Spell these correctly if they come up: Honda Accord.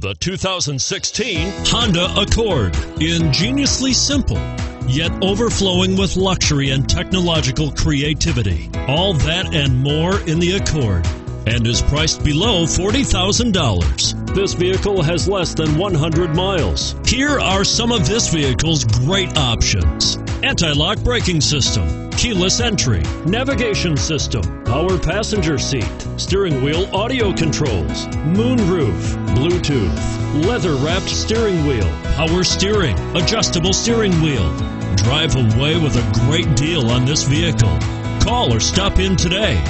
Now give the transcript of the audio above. The 2016 Honda Accord. Ingeniously simple, yet overflowing with luxury and technological creativity. All that and more in the Accord, and is priced below $40,000. This vehicle has less than 100 miles. Here are some of this vehicle's great options: anti-lock braking system, keyless entry, navigation system, power passenger seat, steering wheel audio controls, moonroof, Bluetooth, leather-wrapped steering wheel, power steering, adjustable steering wheel. Drive away with a great deal on this vehicle. Call or stop in today.